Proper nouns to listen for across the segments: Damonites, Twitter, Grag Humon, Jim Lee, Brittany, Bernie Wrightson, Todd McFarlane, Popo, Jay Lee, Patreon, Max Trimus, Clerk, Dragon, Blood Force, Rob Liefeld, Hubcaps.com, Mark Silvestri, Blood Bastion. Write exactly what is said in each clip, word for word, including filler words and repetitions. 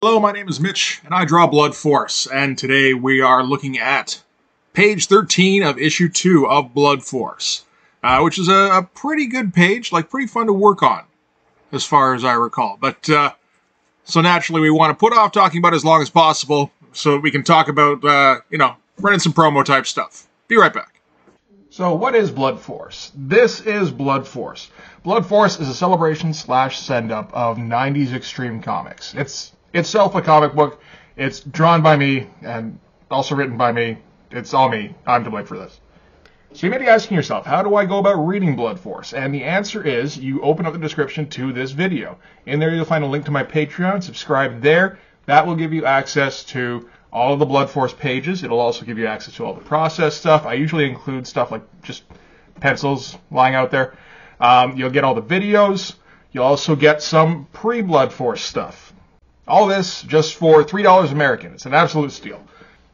Hello, my name is Mitch, and I draw Blood Force, and today we are looking at page thirteen of issue two of Blood Force, uh, which is a, a pretty good page, like pretty fun to work on, as far as I recall. But, uh, so naturally we want to put off talking about it as long as possible, so we can talk about, uh, you know, running some promo type stuff. Be right back. So what is Blood Force? This is Blood Force. Blood Force is a celebration slash send-up of nineties extreme comics. It's itself a comic book. It's drawn by me and also written by me. It's all me. I'm to blame for this. So you may be asking yourself, how do I go about reading Blood Force? And the answer is you open up the description to this video. In there you'll find a link to my Patreon. Subscribe there. That will give you access to all of the Blood Force pages. It'll also give you access to all the process stuff. I usually include stuff like just pencils lying out there. Um, you'll get all the videos. You'll also get some pre-Blood Force stuff. All this just for three dollars American. It's an absolute steal.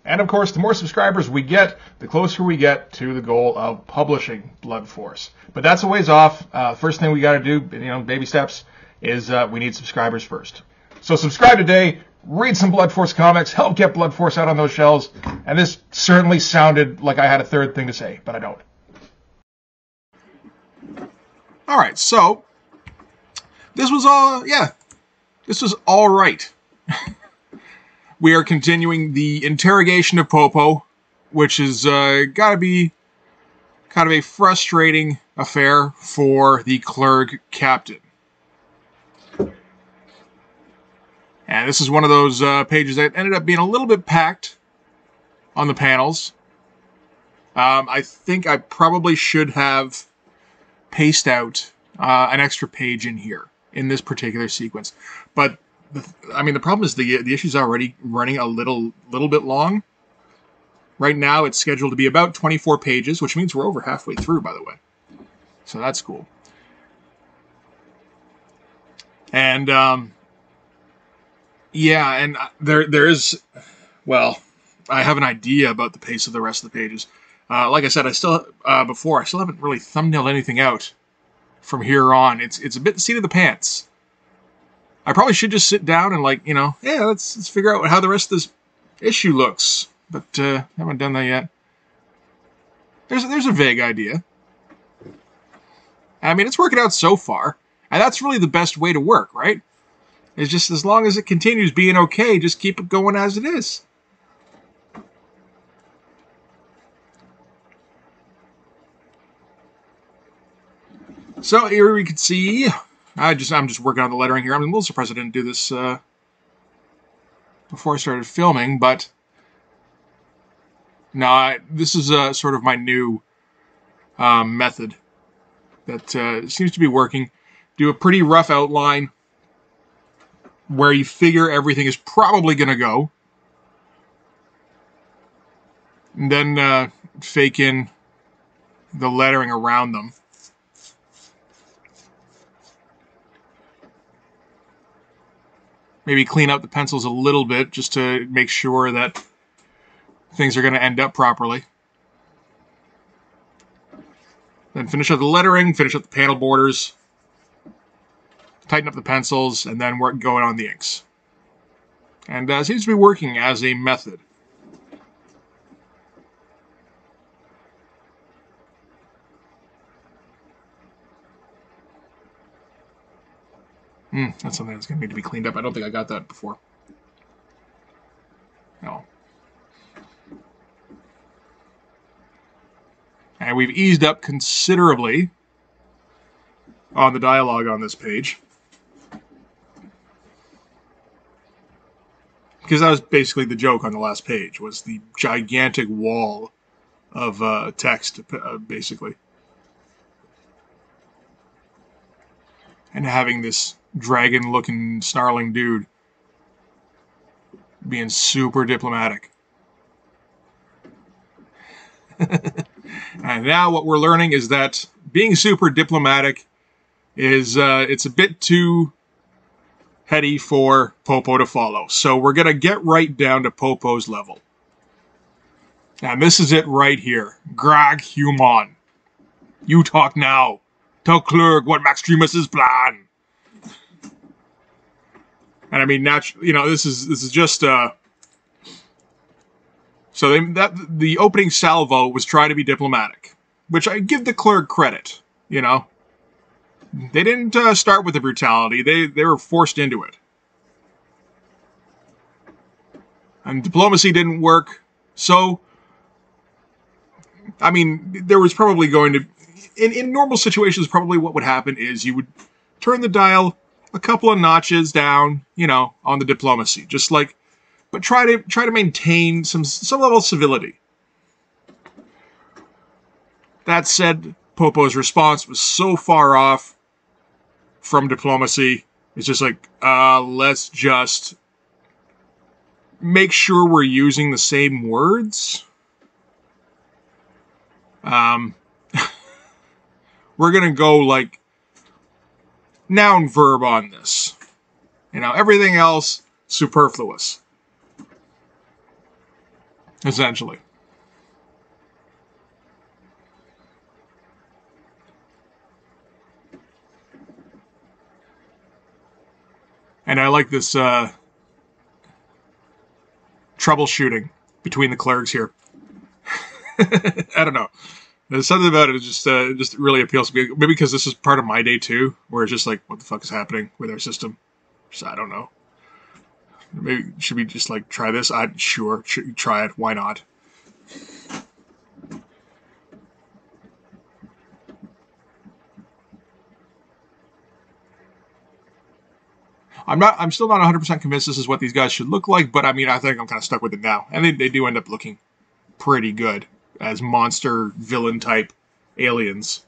And of course, the more subscribers we get, the closer we get to the goal of publishing Blood Force. But that's a ways off. Uh, first thing we got to do, you know, baby steps, is uh, we need subscribers first. So subscribe today, read some Blood Force comics, help get Blood Force out on those shelves. And this certainly sounded like I had a third thing to say, but I don't. All right, so this was all, yeah. This is all right. We are continuing the interrogation of Popo, which has uh, got to be kind of a frustrating affair for the Clerk captain. And this is one of those uh, pages that ended up being a little bit packed on the panels. Um, I think I probably should have paced out uh, an extra page in here in this particular sequence. But, the, I mean, the problem is the, the issue's already running a little little bit long. Right now, it's scheduled to be about twenty-four pages, which means we're over halfway through, by the way. So that's cool. And, um, yeah, and there there is, well, I have an idea about the pace of the rest of the pages. Uh, like I said, I still, uh, before, I still haven't really thumbnailed anything out. From here on, it's it's a bit seat of the pants. I probably should just sit down and, like, you know, yeah, let's let's figure out how the rest of this issue looks. But uh, haven't done that yet. There's there's a vague idea. I mean, it's working out so far, and that's really the best way to work, right? It's just as long as it continues being okay, just keep it going as it is. So here we can see, I just, I'm just working on the lettering here. I'm a little surprised I didn't do this uh, before I started filming, but no, I, this is uh, sort of my new uh, method that uh, seems to be working. Do a pretty rough outline where you figure everything is probably going to go. And then uh, fake in the lettering around them. Maybe clean up the pencils a little bit just to make sure that things are going to end up properly. Then finish up the lettering, finish up the panel borders, tighten up the pencils, and then work going on the inks. And uh, it seems to be working as a method. Mm, that's something that's going to need to be cleaned up. I don't think I got that before. No. And we've eased up considerably on the dialogue on this page. Because that was basically the joke on the last page, was the gigantic wall of uh, text, uh, basically. And having this dragon-looking, snarling dude being super diplomatic. And now what we're learning is that being super diplomatic is uh, it's a bit too heady for Popo to follow. So we're going to get right down to Popo's level. And this is it right here. Grag Humon. You talk now. Tell Clerk what Max Trimus' plan. And I mean, naturally, you know, this is this is just uh so they, that the opening salvo was try to be diplomatic, which I give the Clerk credit. You know, they didn't uh, start with the brutality; they they were forced into it. And diplomacy didn't work, so I mean, there was probably going to, in, in normal situations, probably what would happen is you would turn the dial a couple of notches down, you know, on the diplomacy, just like, but try to try to maintain some some level of civility. That said, Popo's response was so far off from diplomacy. It's just like, uh, let's just make sure we're using the same words. Um, we're going to go like noun verb on this, you know, everything else superfluous, essentially. And I like this, uh, troubleshooting between the clerks here. I don't know. There's something about it, it just uh, just really appeals to me. Maybe because this is part of my day too, where it's just like, what the fuck is happening with our system? Just, I don't know. Maybe should we just like try this? I sure should try it. Why not? I'm not. I'm still not one hundred percent convinced this is what these guys should look like, but I mean, I think I'm kind of stuck with it now, and they they do end up looking pretty good as monster villain type aliens.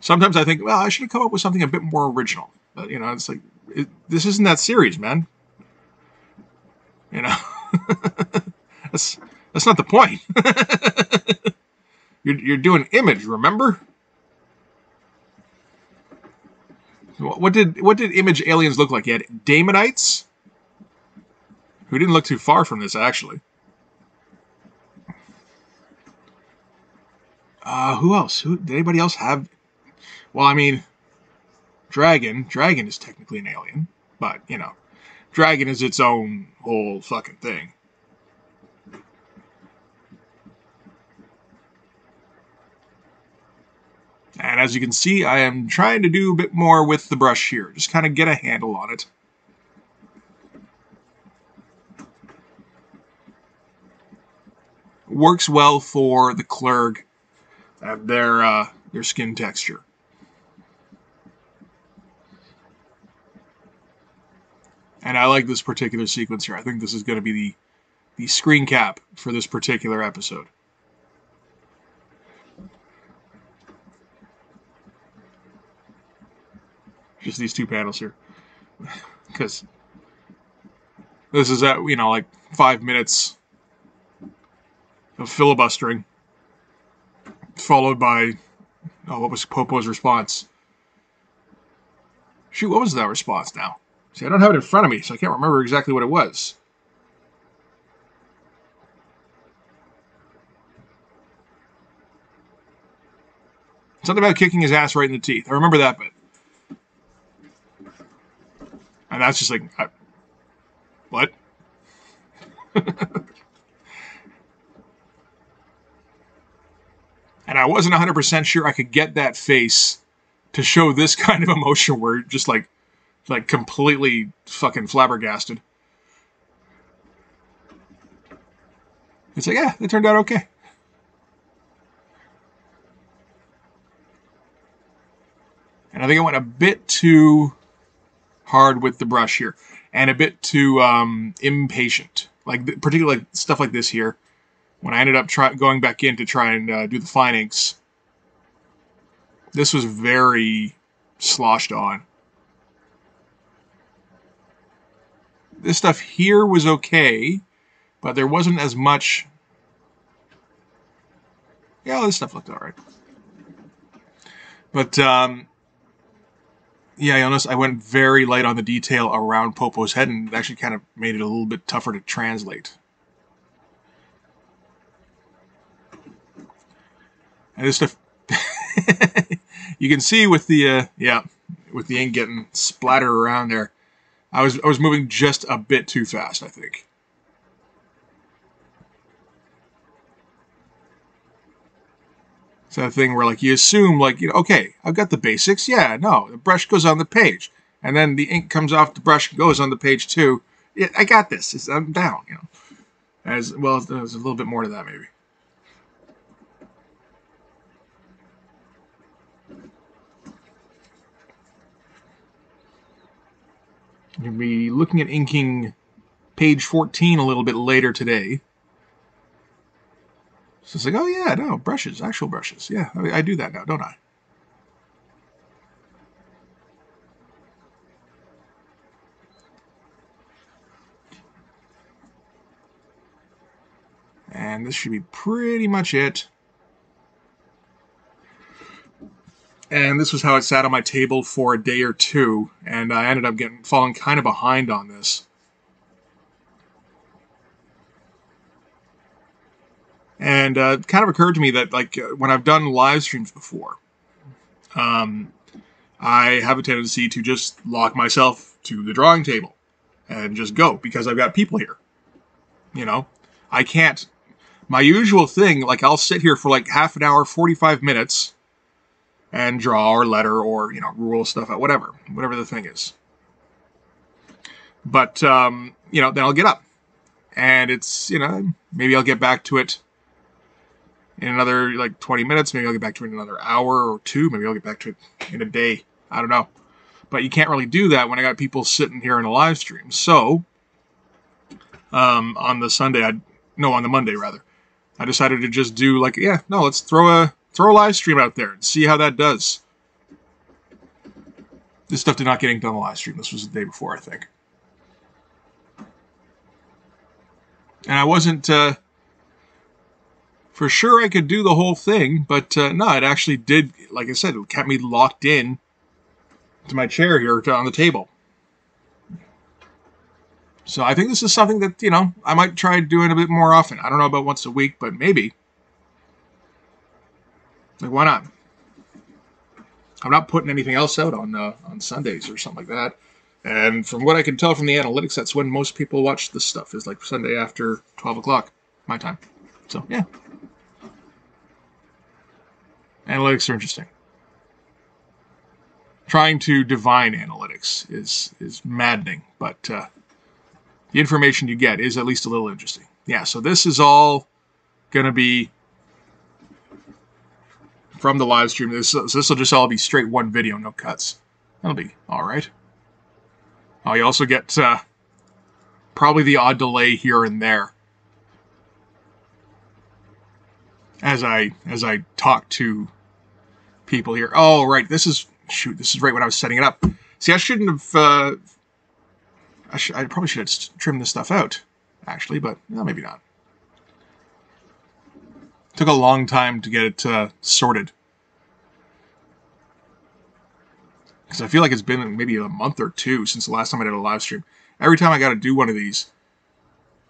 Sometimes I think, well, I should have come up with something a bit more original. But, you know, it's like, it, this isn't that series, man. You know, that's that's not the point. you're you're doing Image, remember? What did what did Image aliens look like? You had Damonites, who didn't look too far from this, actually. Uh, who else? Who, did anybody else have... Well, I mean, Dragon. Dragon is technically an alien. But, you know, Dragon is its own whole fucking thing. And as you can see, I am trying to do a bit more with the brush here. Just kind of get a handle on it. Works well for the Clerk and their uh, their skin texture. And I like this particular sequence here. I think this is going to be the the screen cap for this particular episode. Just these two panels here, because this is at, you know, like five minutes. Of filibustering, followed by, oh, what was Popo's response? Shoot, what was that response now? See, I don't have it in front of me, so I can't remember exactly what it was. Something about kicking his ass right in the teeth. I remember that bit. And that's just like, I, what? And I wasn't one hundred percent sure I could get that face to show this kind of emotion where you're just like, like completely fucking flabbergasted. It's like, yeah, it turned out okay. And I think I went a bit too hard with the brush here and a bit too um, impatient. Like, particularly like, stuff like this here. When I ended up try going back in to try and uh, do the fine inks, this was very sloshed on. This stuff here was okay, but there wasn't as much... Yeah, this stuff looked alright. But, um, yeah, you'll notice I went very light on the detail around Popo's head, and it actually kind of made it a little bit tougher to translate. And this stuff, you can see with the, uh, yeah, with the ink getting splattered around there. I was I was moving just a bit too fast, I think. It's that thing where, like, you assume, like, you know, okay, I've got the basics. Yeah, no, the brush goes on the page, and then the ink comes off the brush, goes on the page too. Yeah, I got this. It's, I'm down, you know. As well, there's a little bit more to that, maybe. We'll be looking at inking page fourteen a little bit later today. So it's like, oh yeah, no, brushes, actual brushes. Yeah, I, I do that now, don't I? And this should be pretty much it. And this was how it sat on my table for a day or two, and I ended up getting falling kind of behind on this. And uh, it kind of occurred to me that, like, uh, when I've done live streams before, um, I have a tendency to just lock myself to the drawing table and just go, because I've got people here. You know, I can't. My usual thing, like, I'll sit here for like half an hour, forty-five minutes, and draw or letter or, you know, rule stuff out, whatever, whatever the thing is. But, um, you know, then I'll get up. And it's, you know, maybe I'll get back to it in another, like, twenty minutes. Maybe I'll get back to it in another hour or two. Maybe I'll get back to it in a day. I don't know. But you can't really do that when I got people sitting here in a live stream. So, um, on the Sunday, I no, on the Monday, rather, I decided to just do, like, yeah, no, let's throw a... Throw a live stream out there and see how that does. This stuff did not get inked on the live stream. This was the day before, I think. And I wasn't uh, for sure I could do the whole thing, but uh, no, it actually did. Like I said, it kept me locked in to my chair here to, on the table. So I think this is something that, you know, I might try doing a bit more often. I don't know about once a week, but maybe. Like, why not? I'm not putting anything else out on uh, on Sundays or something like that. And from what I can tell from the analytics, that's when most people watch this stuff, is like Sunday after twelve o'clock, my time. So, yeah. Analytics are interesting. Trying to divine analytics is, is maddening, but uh, the information you get is at least a little interesting. Yeah, so this is all going to be from the live stream. This, so this will just all be straight one video, no cuts. That'll be all right. Oh, you also get uh, probably the odd delay here and there as I as I talk to people here. Oh, right. This is shoot. This is right when I was setting it up. See, I shouldn't have. Uh, I, sh I probably should have trimmed this stuff out, actually, but no, maybe not. Took a long time to get it uh, sorted. Because I feel like it's been maybe a month or two since the last time I did a live stream. Every time I got to do one of these,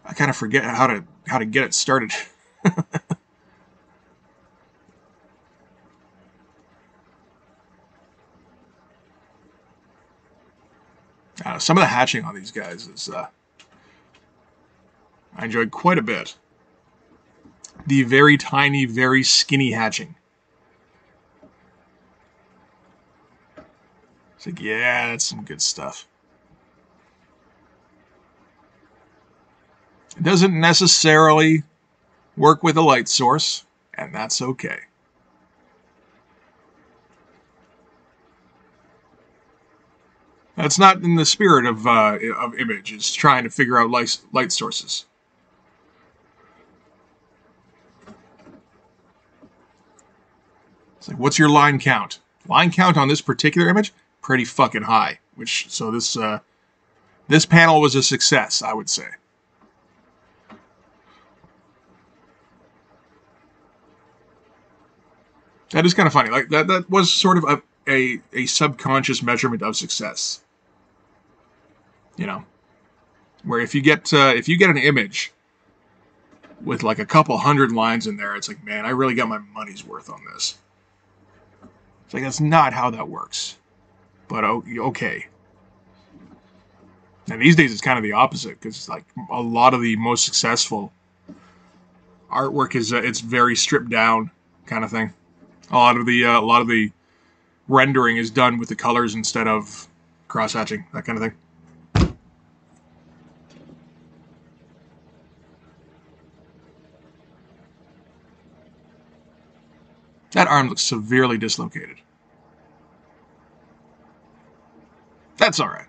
I kind of forget how to how to get it started. uh, some of the hatching on these guys is uh, I enjoyed quite a bit. The very tiny, very skinny hatching. It's like, yeah, that's some good stuff. It doesn't necessarily work with a light source, and that's okay. That's not in the spirit of, uh, of Image, it's trying to figure out light, light sources. Like, what's your line count? Line count on this particular image, pretty fucking high. Which, so this uh, this panel was a success, I would say. That is kind of funny. Like that, that was sort of a, a a subconscious measurement of success. You know, where if you get uh, if you get an image with like a couple hundred lines in there, it's like, man, I really got my money's worth on this. It's like, that's not how that works. but okay. And these days it's kind of the opposite, because like a lot of the most successful artwork is uh, it's very stripped down kind of thing. A lot of the uh, a lot of the rendering is done with the colors instead of cross hatching, that kind of thing. That arm looks severely dislocated. That's all right.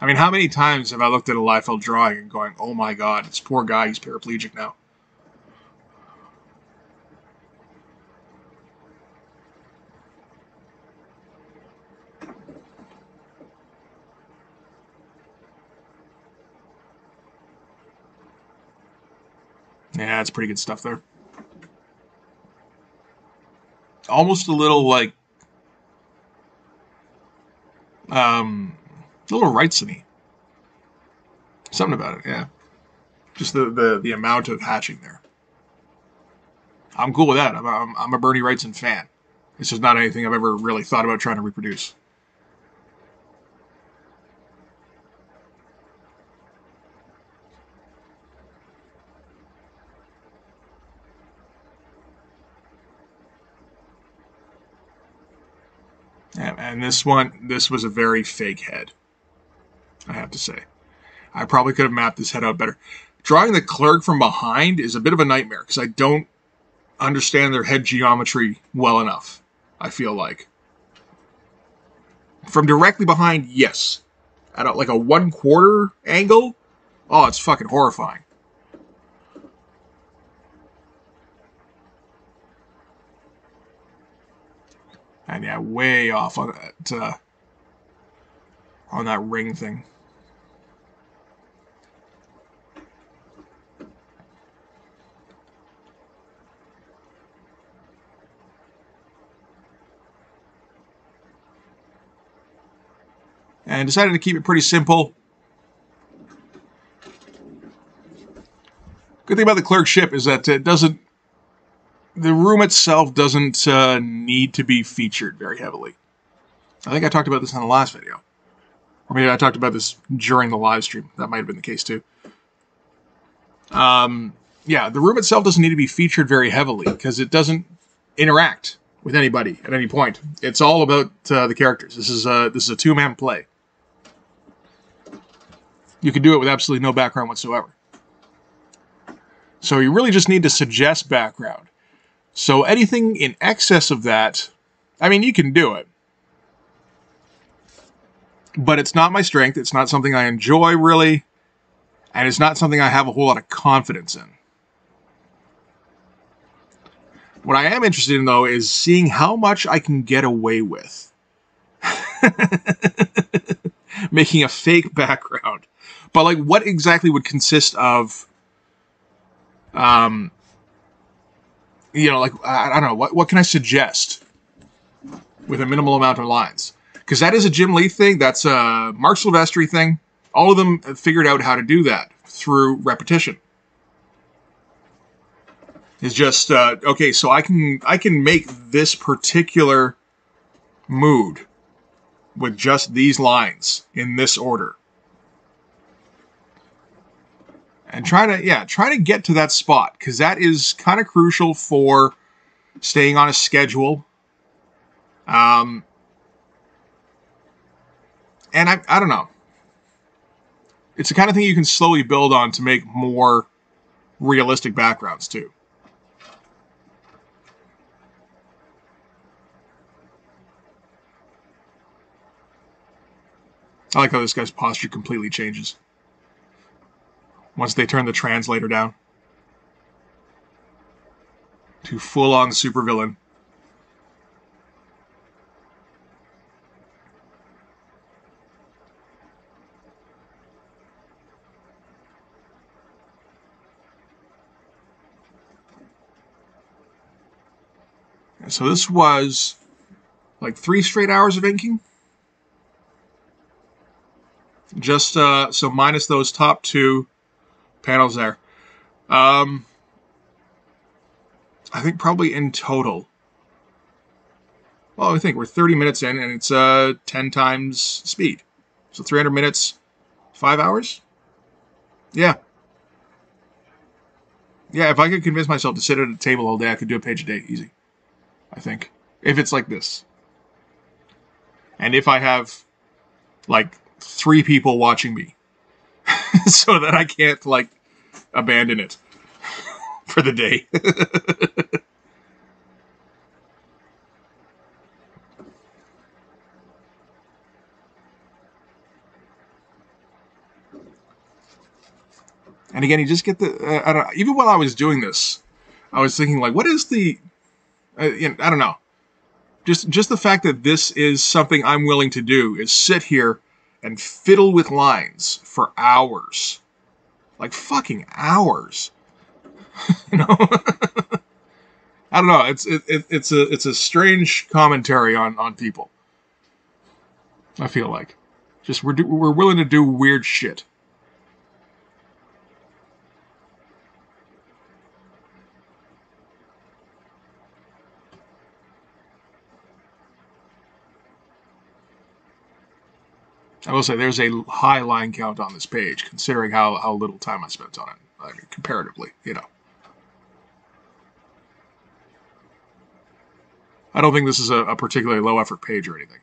I mean, how many times have I looked at a Liefeld drawing and going, oh my god, this poor guy, he's paraplegic now. Yeah, that's pretty good stuff there. Almost a little, like, um, a little Wrightson-y. Something about it, yeah. Just the, the, the amount of hatching there. I'm cool with that. I'm, I'm, I'm a Bernie Wrightson fan. It's just not anything I've ever really thought about trying to reproduce. And this one, this was a very fake head, I have to say. I probably could have mapped this head out better. Drawing the clerk from behind is a bit of a nightmare because I don't understand their head geometry well enough, I feel like. From directly behind, yes. At a, like a one-quarter angle, oh, it's fucking horrifying. And yeah, way off on that uh, on that ring thing. And decided to keep it pretty simple. Good thing about the Clerk ship is that it doesn't. The room itself doesn't uh, need to be featured very heavily. I think I talked about this in the last video. Or maybe I talked about this during the live stream. That might have been the case too. Um, yeah, the room itself doesn't need to be featured very heavily because it doesn't interact with anybody at any point. It's all about uh, the characters. This is a, this is a two-man play. You can do it with absolutely no background whatsoever. So you really just need to suggest background. So anything in excess of that, I mean, you can do it. But it's not my strength. It's not something I enjoy, really. And it's not something I have a whole lot of confidence in. What I am interested in, though, is seeing how much I can get away with. Making a fake background. But, like, what exactly would consist of... Um... You know, like, I don't know, what, what can I suggest with a minimal amount of lines? Because that is a Jim Lee thing, that's a Mark Silvestri thing. All of them figured out how to do that through repetition. It's just, uh, okay, so I can, I can make this particular mood with just these lines in this order. And try to, yeah, try to get to that spot, because that is kind of crucial for staying on a schedule. Um, and I, I don't know. It's the kind of thing you can slowly build on to make more realistic backgrounds, too. I like how this guy's posture completely changes. Once they turn the translator down. To full-on supervillain. And so this was like three straight hours of inking. Just uh, so minus those top two panels there. Um, I think probably in total well, I think we're thirty minutes in, and it's uh, ten times speed. So three hundred minutes, five hours? Yeah. Yeah, if I could convince myself to sit at a table all day, I could do a page a day, easy. I think. If it's like this. And if I have, like, three people watching me. So that I can't, like, abandon it for the day. And again, you just get the, uh, I don't know, even while I was doing this, I was thinking, like, what is the, uh, you know, I don't know. Just, just the fact that this is something I'm willing to do is sit here and fiddle with lines for hours. Like, fucking hours. You know? I don't know. It's, it, it, it's, a, it's a strange commentary on, on people. I feel like. Just, we're, do, we're willing to do weird shit. I will say there's a high line count on this page, considering how, how little time I spent on it, I mean, comparatively, you know. I don't think this is a, a particularly low-effort page or anything.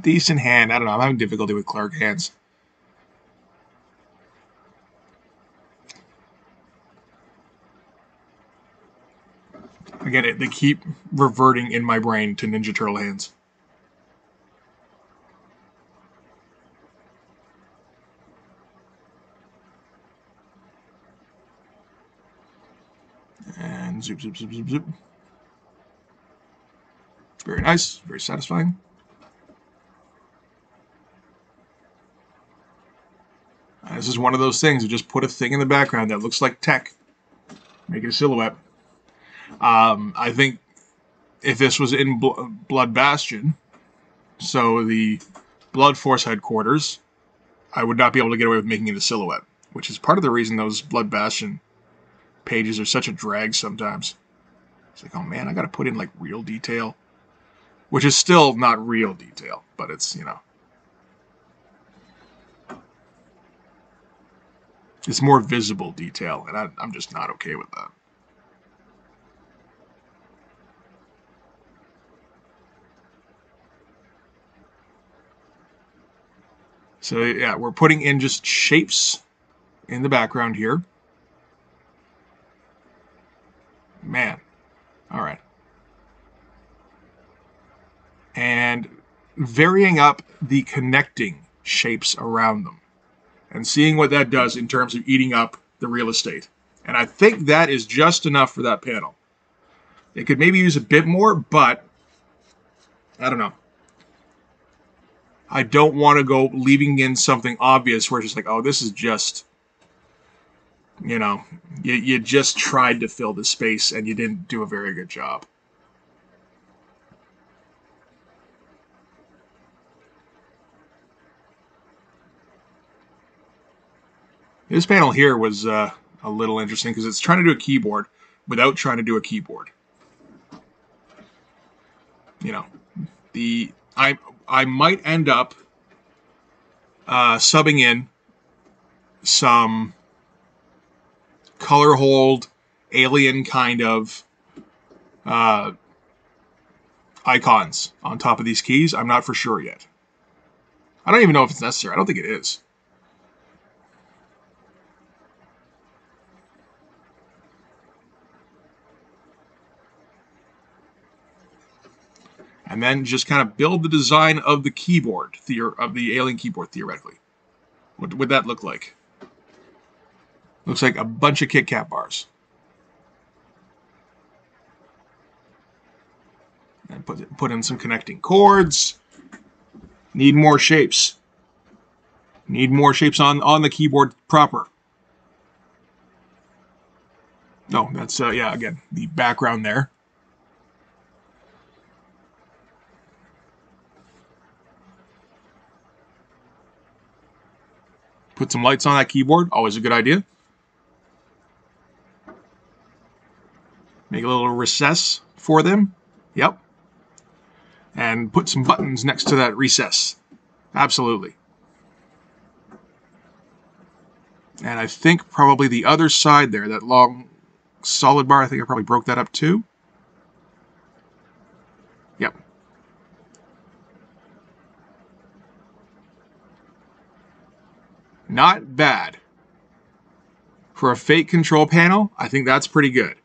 Decent hand. I don't know. I'm having difficulty with Clerk hands. Again, they keep reverting in my brain to Ninja Turtle hands. And zoop, zoop, zoop, zoop, zoop. Very nice. Very satisfying. And this is one of those things. You just put a thing in the background that looks like tech. Make it a silhouette. Um, I think if this was in Bl Blood Bastion, so the Blood Force headquarters, I would not be able to get away with making it a silhouette, which is part of the reason those Blood Bastion pages are such a drag sometimes. It's like, oh man, I gotta put in like real detail, which is still not real detail, but it's, you know, it's more visible detail, and I, I'm just not okay with that. So, yeah, we're putting in just shapes in the background here. Man. All right. And varying up the connecting shapes around them and seeing what that does in terms of eating up the real estate. And I think that is just enough for that panel. It could maybe use a bit more, but I don't know. I don't want to go leaving in something obvious where it's just like, oh, this is just, you know, you, you just tried to fill the space and you didn't do a very good job. This panel here was uh, a little interesting because it's trying to do a keyboard without trying to do a keyboard. You know, the... I, I might end up uh, subbing in some color hold alien kind of uh, icons on top of these keys. I'm not for sure yet. I don't even know if it's necessary. I don't think it is. And then just kind of build the design of the keyboard, of the alien keyboard, theoretically. What would that look like? Looks like a bunch of Kit Kat bars. And put, put in some connecting chords. Need more shapes. Need more shapes on, on the keyboard proper. No, that's, uh, yeah, again, the background there. Put some lights on that keyboard. Always a good idea. Make a little recess for them. Yep. And put some buttons next to that recess. Absolutely. And I think probably the other side there, that long solid bar, I think I probably broke that up too. Yep. Not bad. For a fake control panel, I think that's pretty good.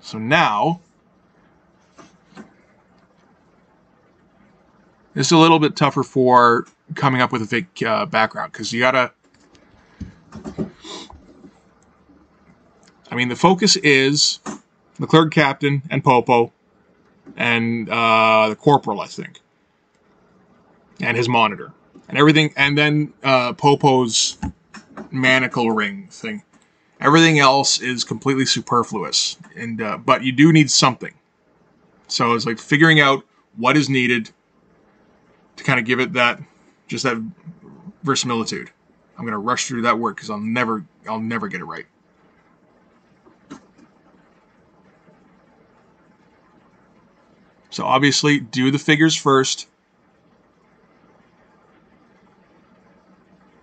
So now, it's a little bit tougher for coming up with a fake uh, background, because you gotta, I mean, the focus is the Clerk Captain and Popo and uh, the Corporal, I think, and his monitor and everything, and then uh, Popo's manacle ring thing. Everything else is completely superfluous, and uh, but you do need something. So it's like figuring out what is needed to kind of give it that, just that verisimilitude. I'm gonna rush through that word because I'll never, I'll never get it right. So obviously, do the figures first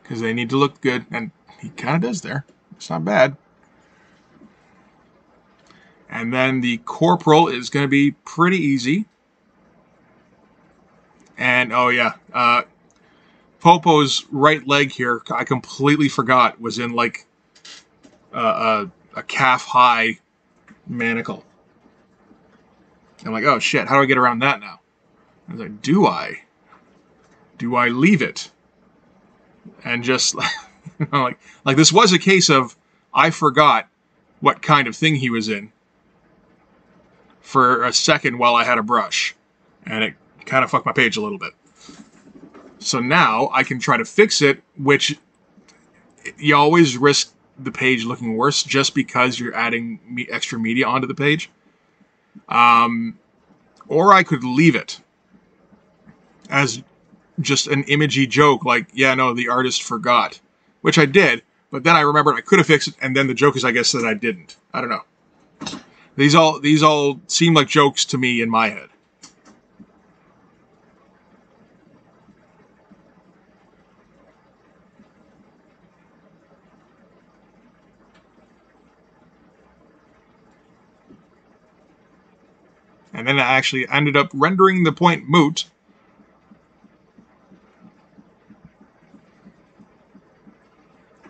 because they need to look good, and he kind of does there. It's not bad. And then the Corporal is going to be pretty easy. And, oh yeah, uh, Popo's right leg here, I completely forgot, was in like uh, a, a calf-high manacle. I'm like, oh shit, how do I get around that now? I was like, do I? Do I leave it? And just... like, like this was a case of I forgot what kind of thing he was in for a second while I had a brush, and it kind of fucked my page a little bit. So now I can try to fix it, which you always risk the page looking worse just because you're adding me extra media onto the page. Um, or I could leave it as just an imagey joke, like, yeah, no, the artist forgot. Which I did, but then I remembered I could have fixed it, and then the joke is, I guess, that I didn't. I don't know. These all these all seem like jokes to me in my head. And then I actually ended up rendering the point moot.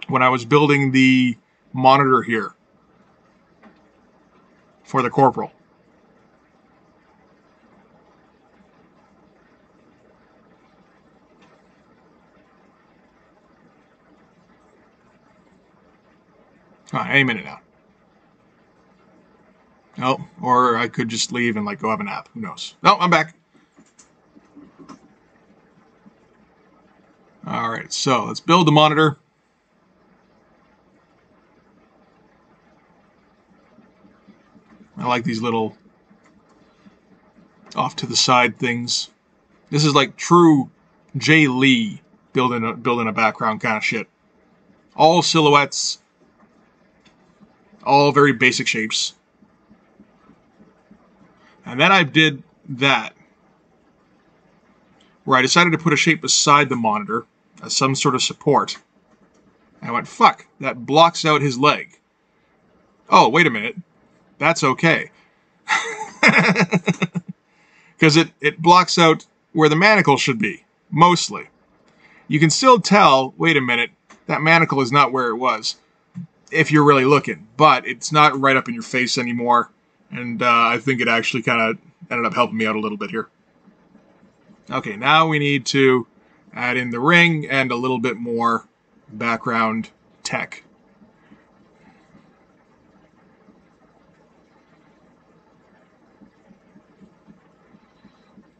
When I was building the monitor here for the Corporal. All right, any minute now. Oh, or I could just leave and like go have a nap. Who knows? No, I'm back. All right, so let's build the monitor. I like these little off-to-the-side things. This is like true Jay Lee building a, building a background kind of shit. All silhouettes. All very basic shapes. And then I did that, where I decided to put a shape beside the monitor as some sort of support. I went, fuck, that blocks out his leg. Oh, wait a minute. That's okay. Because it, it blocks out where the manacle should be, mostly. You can still tell, wait a minute, that manacle is not where it was, if you're really looking. But it's not right up in your face anymore. And uh, I think it actually kind of ended up helping me out a little bit here. Okay, now we need to add in the ring and a little bit more background tech.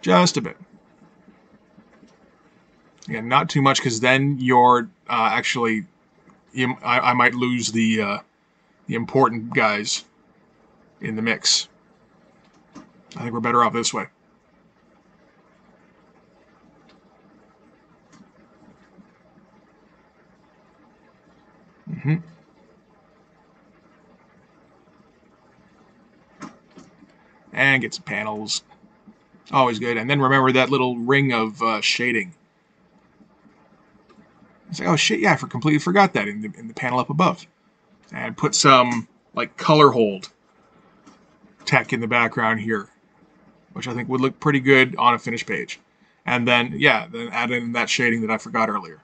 Just a bit. Yeah, not too much, because then you're uh, actually... You, I, I might lose the, uh, the important guys in the mix. I think we're better off this way. Mm-hmm. And get some panels. Always good. And then remember that little ring of uh, shading. It's like, oh shit, yeah, I for completely forgot that in the, in the panel up above. And put some, like, color hold tech in the background here, which I think would look pretty good on a finished page. And then, yeah, then add in that shading that I forgot earlier.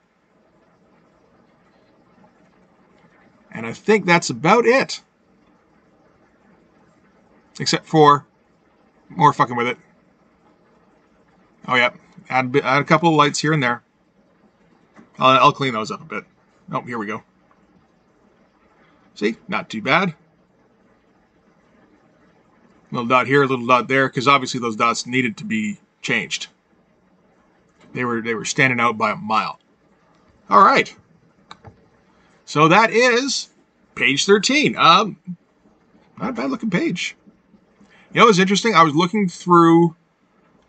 And I think that's about it. Except for more fucking with it. Oh, yeah. Add a, bit, add a couple of lights here and there. I'll, I'll clean those up a bit. Oh, here we go. See? Not too bad. Little dot here, little dot there, because obviously those dots needed to be changed. They were, they were standing out by a mile. All right. So that is page thirteen. Um, not a bad looking page. You know what's interesting? I was looking through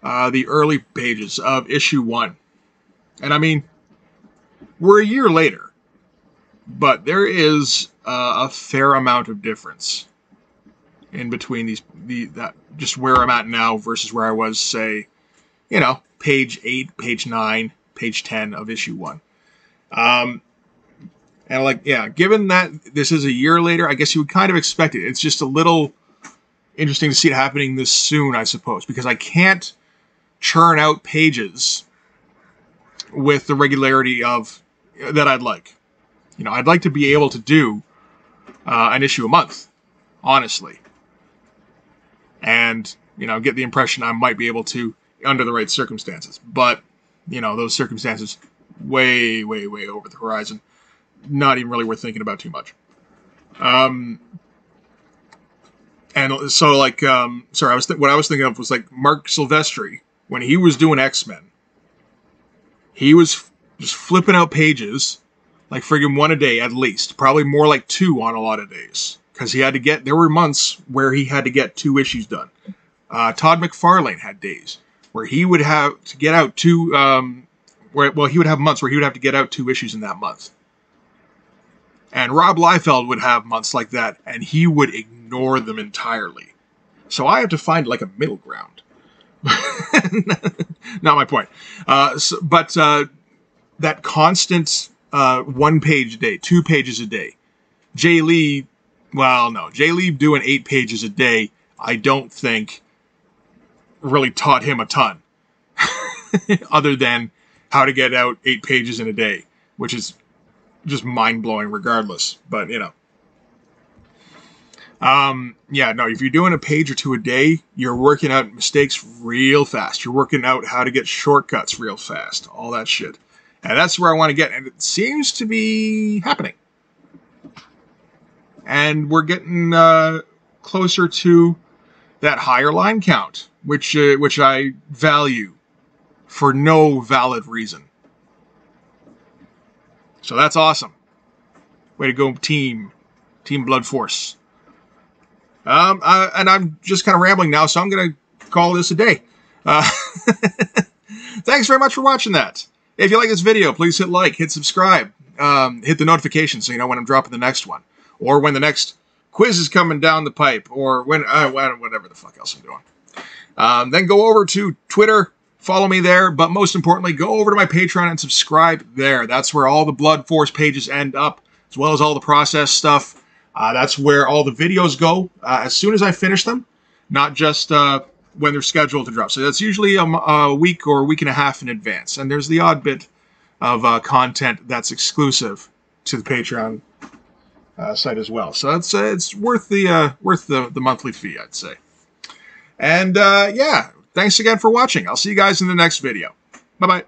uh, the early pages of issue one. And I mean, we're a year later. But there is uh, a fair amount of difference in between these, the that just where I'm at now versus where I was, say, you know, page eight, page nine, page ten of issue one. Um, and like, yeah, given that this is a year later, I guess you would kind of expect it. It's just a little interesting to see it happening this soon, I suppose, because I can't churn out pages with the regularity of that I'd like. You know, I'd like to be able to do uh, an issue a month, honestly. And, you know, get the impression I might be able to under the right circumstances. But, you know, those circumstances way, way, way over the horizon. Not even really worth thinking about too much. Um, and so, like, um, sorry, I was what I was thinking of was, like, Mark Silvestri, when he was doing X-Men, he was f just flipping out pages, like, friggin' one a day at least. Probably more like two on a lot of days. Because he had to get, there were months where he had to get two issues done. Uh, Todd McFarlane had days where he would have to get out two, um, where, well, he would have months where he would have to get out two issues in that month. And Rob Liefeld would have months like that, and he would ignore them entirely. So I have to find, like, a middle ground. Not my point. Uh, so, but uh, that constant uh, one page a day, two pages a day. Jay Lee, well, no. Jay Lee doing eight pages a day, I don't think really taught him a ton. Other than how to get out eight pages in a day, which is just mind-blowing regardless. But, you know. Um, yeah, no, if you're doing a page or two a day, you're working out mistakes real fast. You're working out how to get shortcuts real fast. All that shit. And that's where I want to get. And it seems to be happening. And we're getting uh, closer to that higher line count, which uh, which I value for no valid reason. So that's awesome. Way to go, team. Team Blood Force. Um, I, and I'm just kind of rambling now, so I'm going to call this a day. Uh, thanks very much for watching that. If you like this video, please hit like, hit subscribe, um, hit the notification so you know when I'm dropping the next one. Or when the next quiz is coming down the pipe, or when uh, whatever the fuck else I'm doing. Um, then go over to Twitter, follow me there, but most importantly, go over to my Patreon and subscribe there. That's where all the Blood Force pages end up, as well as all the process stuff. Uh, that's where all the videos go uh, as soon as I finish them, not just uh, when they're scheduled to drop. So that's usually a, a week or a week and a half in advance, and there's the odd bit of uh, content that's exclusive to the Patreon Uh, site as well, so it's uh, it's worth the uh, worth the the monthly fee, I'd say. And uh, yeah, thanks again for watching. I'll see you guys in the next video. Bye bye.